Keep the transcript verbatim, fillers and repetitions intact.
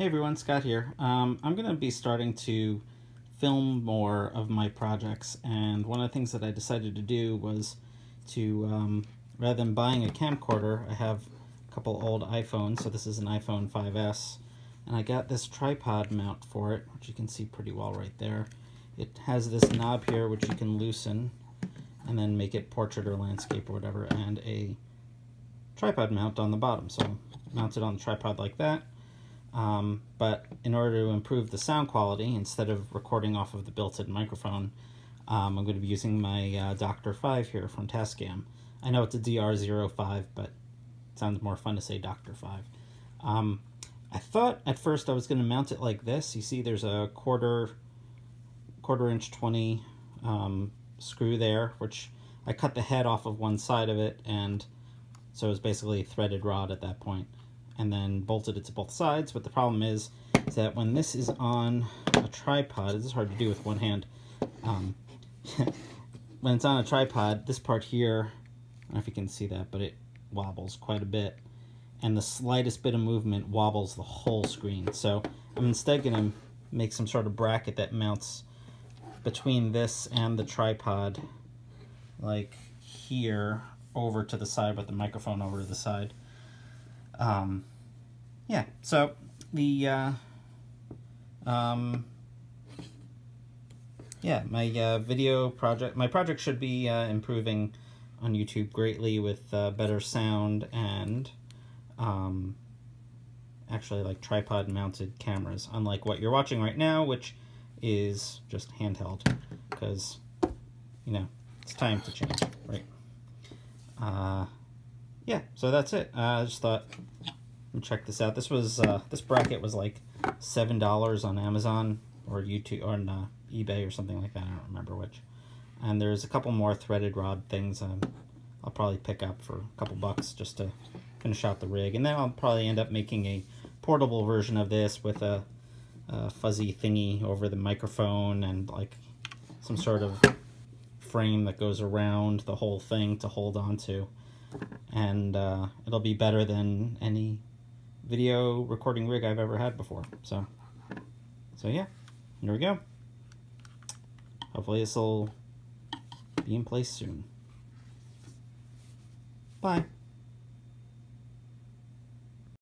Hey everyone, Scott here. Um, I'm going to be starting to film more of my projects, and one of the things that I decided to do was to, um, rather than buying a camcorder, I have a couple old iPhones, so this is an iPhone five S, and I got this tripod mount for it, which you can see pretty well right there. It has this knob here which you can loosen and then make it portrait or landscape or whatever, and a tripod mount on the bottom, so mount it on the tripod like that. Um, but in order to improve the sound quality, instead of recording off of the built-in microphone, um, I'm going to be using my uh, D R zero five here from Tascam. I know it's a D R zero five, but it sounds more fun to say D R zero five. Um, I thought at first I was going to mount it like this. You see there's a quarter, quarter inch twenty um, screw there, which I cut the head off of one side of it, and so it was basically a threaded rod at that point, and then bolted it to both sides. But the problem is, is that when this is on a tripod, this is hard to do with one hand, um, when it's on a tripod, this part here, I don't know if you can see that, but it wobbles quite a bit, and the slightest bit of movement wobbles the whole screen. So I'm instead going to make some sort of bracket that mounts between this and the tripod, like here, over to the side, with the microphone over to the side. Um, yeah, so the, uh, um, yeah, my, uh, video project, my project should be, uh, improving on YouTube greatly with, uh, better sound and, um, actually like tripod mounted cameras, unlike what you're watching right now, which is just handheld, because, you know, it's time to change, right? Uh, yeah, so that's it. Uh, I just thought, check this out. This was uh, this bracket was like seven dollars on Amazon or YouTube or on uh, eBay or something like that. I don't remember which. And there's a couple more threaded rod things um, I'll probably pick up for a couple bucks just to finish out the rig. And then I'll probably end up making a portable version of this with a, a fuzzy thingy over the microphone and like some sort of frame that goes around the whole thing to hold on to. And uh, it'll be better than any video recording rig I've ever had before. So, so yeah, here we go. Hopefully this will be in place soon. Bye.